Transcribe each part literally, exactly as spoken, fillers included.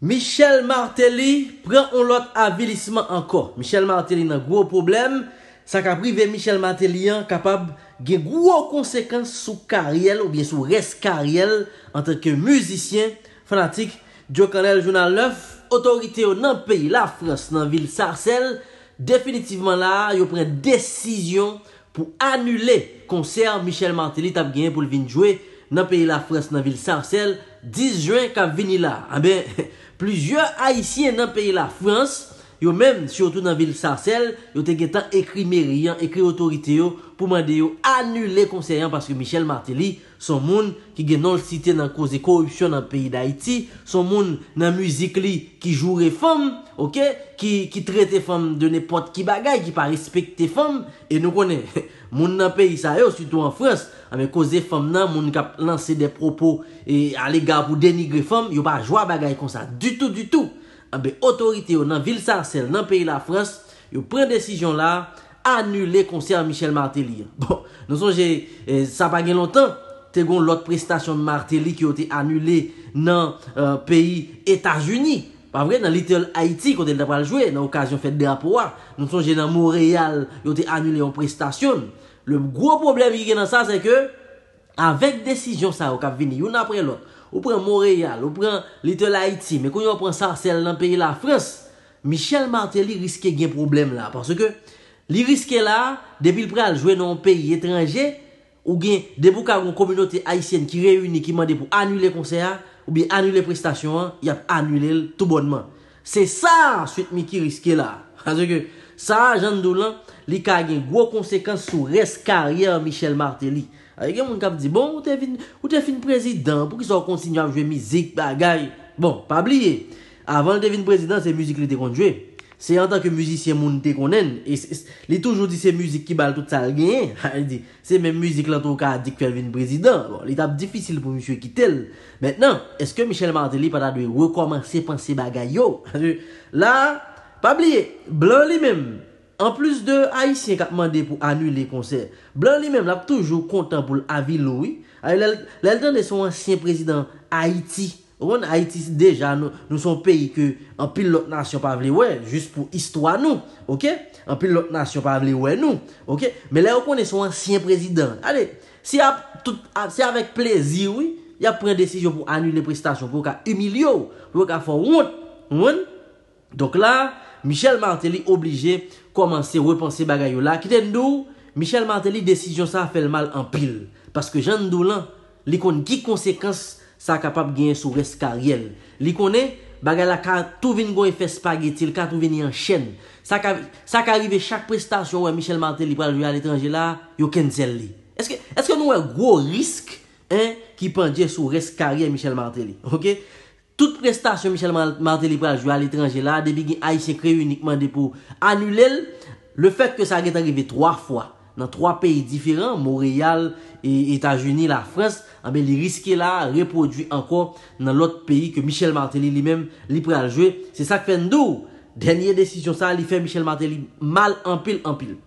Michel Martelly prend un lot avilissement encore. Michel Martelly a un gros problème. Ça qui a privé Michel Martelly capable de gros conséquences sur carrière ou bien sur reste carrière en tant que musicien fanatique. Joe Connell, Jounal neuf, autorité dans le pays, la France, dans la ville Sarcelles, définitivement là, ils prennent décision pour annuler concert Michel Martelly t'a gagné pour le venir jouer dans le pays la France, dans la ville Sarcelles, dix juin qu'a venu là. Eh bien, plusieurs Haïtiens dans le pays la France, yo même surtout dans la ville Sarcelles, yo te gen tan écrit mairie, écrit autorité yo pour demander yo annuler conseillant parce que Michel Martelly son monde qui gen non cité dans cause de corruption dans le pays d'Haïti, son monde dans musique li qui joue les femmes, OK, qui qui traite femmes de n'importe qui bagaille, qui pas respecter femmes et nous connaît monde dans pays ça yo surtout en France, avec cause des femmes nan monde qui lancer des propos et à l'égard pour dénigrer femmes, yo pas joie bagaille comme ça du tout du tout. Ambe autorité dans la ville Sarcelles, dans le pays de la France, ils prennent décision là, annuler le concert Michel Martelly. Bon, nous sommes, ça pas longtemps, tu as l'autre prestation de Martelly qui a été annulée dans le euh, pays États-Unis. Pas vrai, dans Little Haiti, quand elle a joué, dans l'occasion fête de drapeau, nous sommes dans Montréal, ils ont été annulés en prestation. Le gros problème qui est dans ça, c'est que, avec décision, ça a venu, une après l'autre. Ou prend Montréal, ou prend Little Haiti, mais quand on prend Sarcelles dans le pays de la France, Michel Martelly risque un problème là. Parce que, il risque là, depuis le pral jouer dans un pays étranger, ou bien, des boucans une communauté haïtienne qui réunit, qui demande pour annuler le concert, ou bien annuler les prestations, il a annulé tout bonnement. C'est ça, suite qui risque là. Parce que, ça, Jean Doulan, il a une grosse conséquence sur la carrière Michel Martelly. Il y a des gens qui disent, bon, ou t'es fin président, pour qu'ils continuent à jouer musique, bagaille. Bon, pas oublier. Avant de devenir président, c'est musique qui était conduit. C'est en tant que musicien, moun te konnen. Il a toujours dit, c'est musique qui balle tout ça, le gain. Il dit, c'est même musique là, tout cas, dit qu'il devient président. Bon, l'étape difficile pour monsieur quitter. Maintenant, est-ce que Michel Martelly pas dû recommencer à penser bagaille yo? Là, pas oublier, blanc lui-même. En plus de Haïtiens qui ont demandé pour annuler le concert, Blanc lui-même l'a toujours content pour l'Aviloui. L'Elton est son ancien président Haïti. On Haïti déjà, nous, nous sommes pays que en pile l'autre nation pas vle ouais, juste pour histoire nous, ok? En pile l'autre nation pas vle ouais nous, ok? Mais là on est son ancien président. Allez, si c'est avec plaisir oui, il a pris une décision pour annuler les prestations, pour qu'il humilie, pour qu'il fasse honte. Donc là, Michel Martelly obligé commencer à repenser bagaille là. Qui nous Michel Martelly décision ça fait le mal en pile parce que Jean Doulan, il connaît qui conséquences ça capable gagner sur reste carrière. Il connaît bagaille la ka tout vinn go effet spaghetti, il ka tout vinn en chaîne. Ça ça arrive chaque prestation ouais Michel Martelly pour aller à l'étranger là, yo cancel li. Est-ce que est-ce que nous un gros risque hein qui pendier sur reste carrière Michel Martelly. OK? Toute prestation Michel Martelly pour jouer à l'étranger là, depuis qu'il Haïtien créé uniquement pour annuler le fait que ça est arrivé trois fois dans trois pays différents, Montréal et États-Unis, la France, eh bien, les risques là reproduit encore dans l'autre pays que Michel Martelly lui-même lui pour jouer. C'est ça que fait nous. Dernière décision ça, il fait Michel Martelly mal en pile en pile.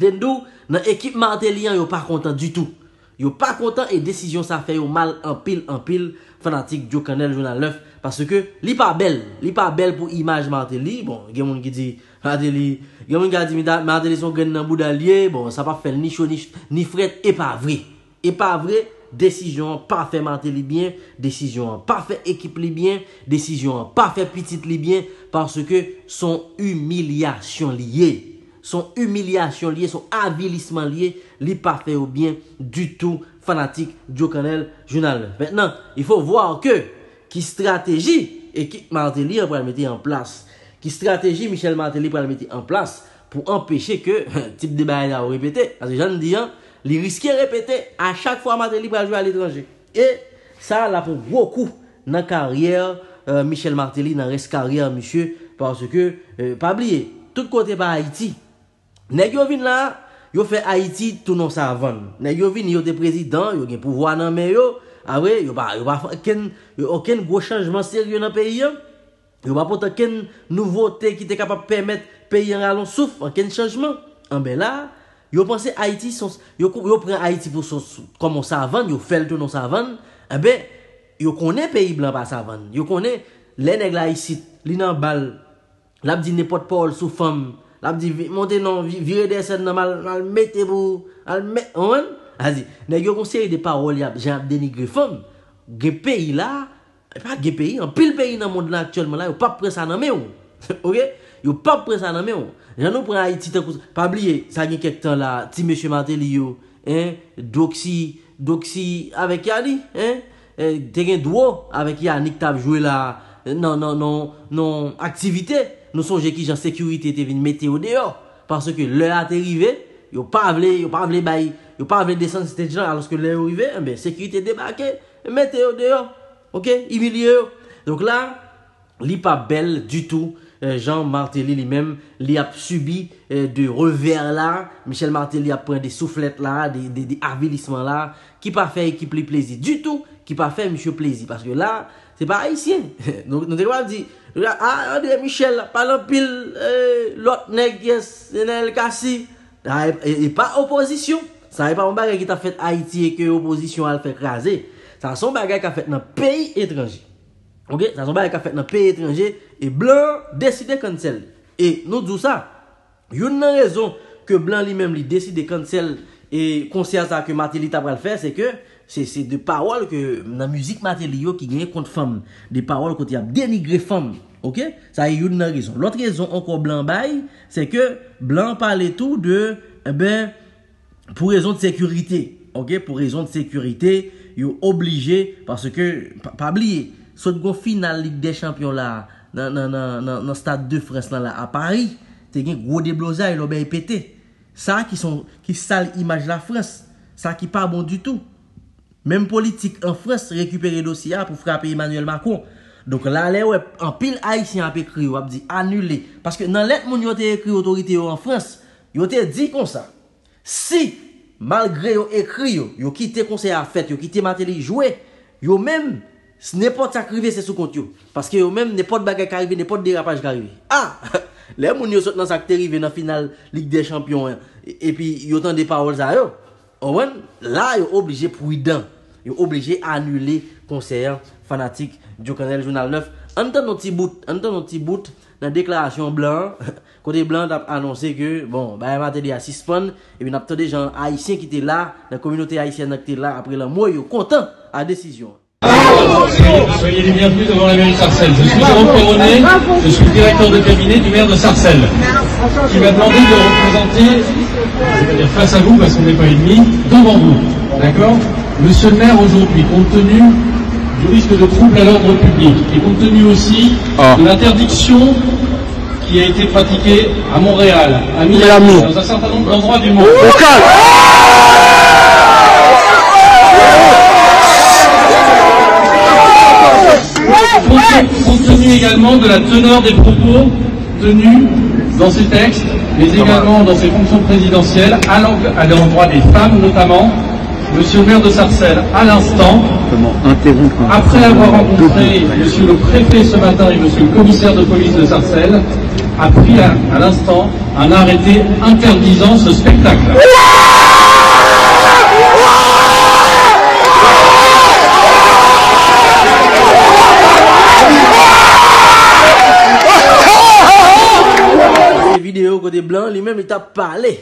Nous, dans l'équipe Martelly, ils sont pas contents du tout. Yo pas content et décision ça fait yo mal en pile en pile fanatique Joe Connell Jounal neuf parce que li pas belle li pas belle pour image Martelly. Bon gen moun ki di Martelly gen moun ki di Martelly son grain nan boudalier. Bon ça pas fait ni chaud ni, ni fret et pas vrai et pas vrai décision pas fait Martelly bien décision pas fait équipe li bien décision pas fait petite li bien parce que son humiliation liée son humiliation liée, son avilissement lié, li pas fait ou bien du tout fanatique Joe Connell Jounal. Maintenant, il faut voir que qui stratégie équipe Martelly va le mettre en place, qui stratégie Michel Martelly va le mettre en place pour empêcher que type de bail là répéter parce que j'en dis hein, les risquer répéter à chaque fois Martelly va jouer à l'étranger. Et ça là pour beaucoup dans carrière euh, Michel Martelly dans reste carrière monsieur parce que euh, pas oublier tout côté par Haïti. Nèg yo vin là, yo fait Haïti tout non sa vanne. Nèg yo vin yo te président, yo gen pouvoir nan men yo, après yo pas yo pas ken aucun gros changement sérieux dans pays yo. Yo pas porter ken nouveauté qui te capable permettre pays en ralon souffre, aucun changement. En ben là, yo pense Haïti son yo yo prend Haïti pour son comme sa vanne, yo fait tout non sa vanne. Eh ben yo connaît pays blanc pas sa vanne. Yo connaît les nègres là ici, li nan bal, l'a dit n'importe quoi sous femme, l'a dit monter non, virer des scènes normal, al mettez vous, al met on, vas-y. Nèg yo conseil des paroles, y a j'ai dénigrer femme. Gè pays là, pas gè pays, en pile pays dans monde là actuellement là, yo pas prendre ça dans main ou. OK? Yo pas prendre ça dans main ou. J'en nous prend Haïti tant pas oublier, ça y a quelque temps là, ti Michel Martelly yo, hein, doxy, doxy avec Yali, hein? T'es gen dwo avec Yannick t'a joué là. Non, non, non, non, activité. Nous songeons qui j'en sécurité était venu mettre au dehors. Parce que l'heure est arrivée, ils n'ont pas voulu, ils n'ont pas voulu bailler, ils n'ont pas voulu descendre cette gens. Alors que l'heure est arrivée, eh bien, sécurité débarqué, mettez au dehors. Ok, humilié. Donc là, il n'est pas belle du tout. Euh, Jean Martelly lui-même, il a subi euh, de revers là. Michel Martelly a pris des soufflettes là, des, des, des avilissements là, qui pas fait équipe les plaisir du tout, qui pas fait monsieur plaisir. Parce que là, c'est pas haïtien. Donc, nous devons dire, ah, André Michel, pas l'empile, l'autre nègre, yes, Nel Kassi. Et pas opposition. Ça n'est pas un bagage qui t'a fait Haïti et que l'opposition a fait craser. Ça, c'est un bagage qui a fait dans le pays étranger. Ok? Ça, c'est un bagage qui a fait dans le pays étranger. Et Blanc décide cancel. Et nous disons ça. Il y a une raison que Blanc lui-même lui décide cancel et concert ça que Martelly t'a le faire, c'est que c'est des paroles que la musique Martelly qui gagne contre femme, des paroles qui a dénigré femme. OK, ça y est une raison. L'autre raison encore Blanc bail, c'est que Blanc parlait tout de eh ben pour raison de sécurité. OK, pour raison de sécurité, il est obligé parce que pas, pas oublier, saute go finale Ligue des Champions là dans dans dans dans Stade de France là, là à Paris, t'es gagne gros déblosage, l'obé est pété. Ça qui sont qui sale image la France, ça qui pas bon du tout. Même politique en France récupérer dossier pour frapper Emmanuel Macron. Donc là, les ouais, en pile haïtien a écrit, on a dit annuler. Parce que dans lettre, mon yo té écrit autorité en France, yo té dit comme ça. Si, malgré yo écrit, yo quitté conseil à fête, yo quitté Martelly jouer, yo même, ce n'est pas sacrifié, c'est sous compte yo. Parce que yo même, n'importe bagage qui arrive, n'importe dérapage qui arrive. Ah! Les moun yo sont dans sa arrivé dans la finale Ligue des Champions, et puis yo tendez paroles à eux. Là, yo obligé pour ident. Yo obligé annuler conseil fanatique Joe Connell Jounal neuf. Entend nos petits bouts, entend nos petits bouts dans déclaration Blanc. Côté Blanc a annoncé que bon, bah Martelly a suspend et puis n'a pas des gens haïtiens qui étaient là, la communauté haïtienne qui était là après la mort, yo content à la décision. Soyez les bienvenus devant la mairie de Sarcelles. Je suis Jean Coronet, je suis directeur de cabinet du maire de Sarcelles, qui m'a demandé de représenter, je vais dire face à vous, parce qu'on n'est pas ennemis, devant vous. D'accord ? Monsieur le maire, aujourd'hui, compte tenu du risque de trouble à l'ordre public, et compte tenu aussi de l'interdiction qui a été pratiquée à Montréal, à Miami, dans un certain nombre d'endroits du monde. Compte tenu également de la teneur des propos tenus dans ces textes, mais également dans ces fonctions présidentielles, à l'endroit des femmes notamment, monsieur le maire de Sarcelles, à l'instant, après avoir rencontré monsieur le préfet ce matin et monsieur le commissaire de police de Sarcelles, a pris à, à l'instant un arrêté interdisant ce spectacle. Vidéo côté Blanc lui-même il t'a parlé.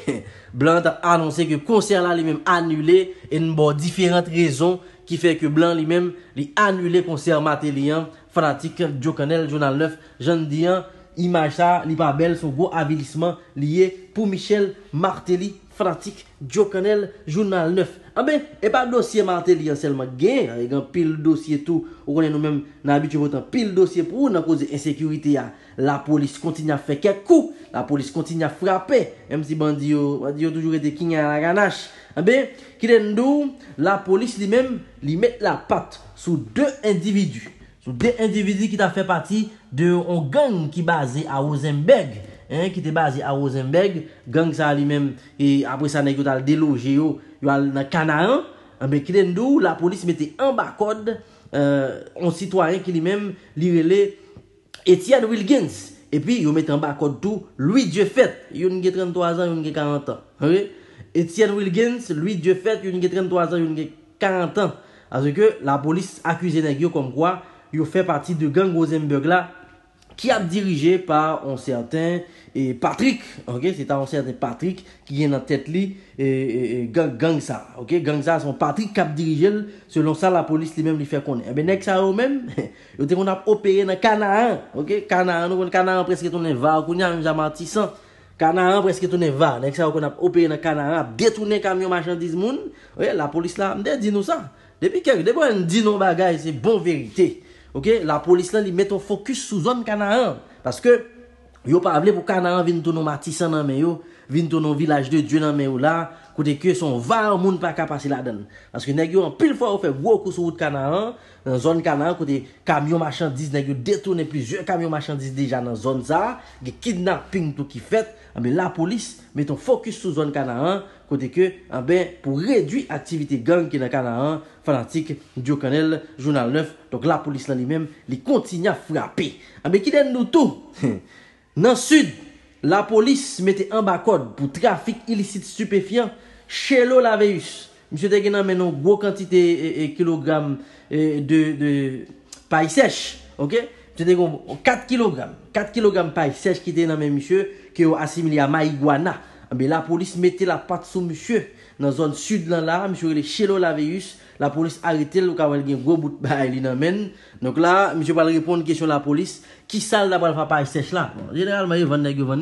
Blanc t'a annoncé que concert là lui-même annulé et une bonne différentes raisons qui fait que Blanc lui-même lui annulé concert Martelly fanatique Joe Connell Jounal neuf. J'en dis un image ça li pas belle son gros avilissement lié pour Michel Martelly fanatique Joe Connell Jounal neuf. Ah ben et pas dossier Martelly seulement gain avec un pile dossier tout on connaît nous-mêmes n'habitude votant pile dossier pour nous cause insécurité à la police continue à faire quelques coups. La police continue à frapper. Même si bandit a toujours été king à la ganache. Eh bien, la police lui-même lui met la patte sur deux individus. Sur deux individus qui ont fait partie de un gang qui est basé à Rosenberg. Hein, qui était basé à Rosenberg. Gang ça lui-même. Et après ça, il a délogé dans Canaan. Eh bien, la police mettait en bas code euh, un citoyen qui lui-même l'irait Etienne Wilkens. Et puis, vous mettez en bas code tout, lui Dieu fait, il a trente-trois ans, il a quarante ans. Okay? Etienne Wilkens, lui Dieu fait, il a trente-trois ans, il a quarante ans. Parce que la police accuse les gens comme quoi, il fait partie de gang Rosenberg là, qui a dirigé par un certain et Patrick, ok, c'est un certain Patrick qui est dans tête li et, et, et gang, gang ça, ok, gang ça, son Patrick qui a dirigé selon ça la police lui-même lui fait connaître. Et ben next ça eux-mêmes, ils ont a opéré dans Canaan, ok, Canaan, nous on Canaan presque tout ne va, on y a un jamatissant. Canaan presque tout ne va, next ça on a opéré dans Canaan, détourner camion marchandise moun, la police là, m'dé dit nous ça. Depuis quelque depuis on dit nos bagages c'est bon vérité. OK, la police là ils mettent un focus sur zone Canaan parce que yo pas appelé pour Canaan vienne tourner Matissan dans mais yo vienne tourner village de Dieu dans mais là côté que son va monde pas capable passer là-dedans parce que nèg yo en pile fois on fait gros coup sur route Canaan dans zone Canaan côté camion marchandises nèg yo détourner plusieurs camions marchandises déjà dans zone ça des kidnapping tout qui fait mais la police met un focus sur zone Canaan côté que ben pour réduire activité gang qui dans Canaan fanatique Joe Connell Jounal neuf donc la police là lui-même il continue à frapper mais qui donne nous tout dans le sud la police mettait en bas code pour trafic illicite stupéfiant chez l'Olaveus monsieur Teguenan met une grosse quantité de kilogrammes de de paille sèche OK monsieur Teguenan quatre kilogrammes de paille sèche qui était dans même monsieur qui ont assimilé à marijuana. Mais la police mettait la patte sur monsieur dans la zone sud là, monsieur est chez l'Olaveus. La police arrêtait le cas où il y a un gros bout de bail dans men. Donc là, monsieur va répondre à une question de la police. Qui sale là va faire paille sèche là? Généralement, il y a des gens qui ont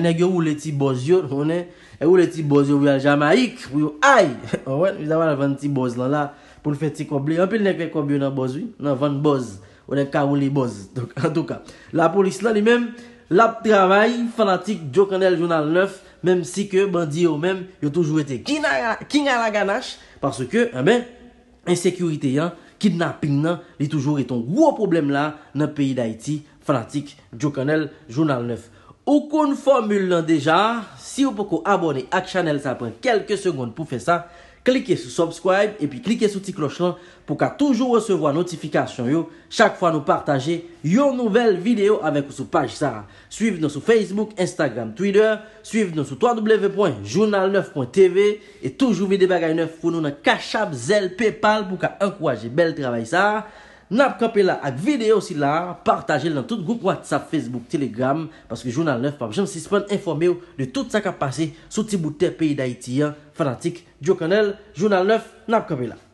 des gens qui petits boss, ils ont des petits boss, ils ont des Jamaïque, ils ont des petits boss là pour faire des coblés. Un peu de nègre coblés dans le boss, oui, dans le boss, ou dans le boss. Donc en tout cas, la police là, lui-même, la travail fanatique Joe Connell Jounal neuf. Même si que bandits eux-mêmes, ils ont toujours été king à la ganache, parce que, eh ben, insécurité, hein, kidnapping, il toujours été un gros problème là, dans le pays d'Haïti, fanatique, Joe Connell, Jounal neuf. Aucune formule déjà, si vous pouvez abonner à la chaîne, ça prend quelques secondes pour faire ça, cliquez sur subscribe, et puis cliquez sur petite cloche là, pour qu'à toujours recevoir notification, yo, chaque fois nous partager une nouvelle vidéo avec vous sur page ça. Suivez-nous sur Facebook, Instagram, Twitter, suivez-nous sur w w w point jounal neuf point t v et toujours vidéo bagay neuf pour nous dans Cachap, Zelle, PayPal pour qu'à encourager bel travail ça. N'a pas campé là avec vidéo aussi là, partagez dans tout groupe WhatsApp, Facebook, Telegram parce que Jounal neuf pas jamais suspend informé de tout ça qui a passé sous petit bout de terre pays d'Haïti fanatique Joe Connell Jounal neuf n'a pas campé là.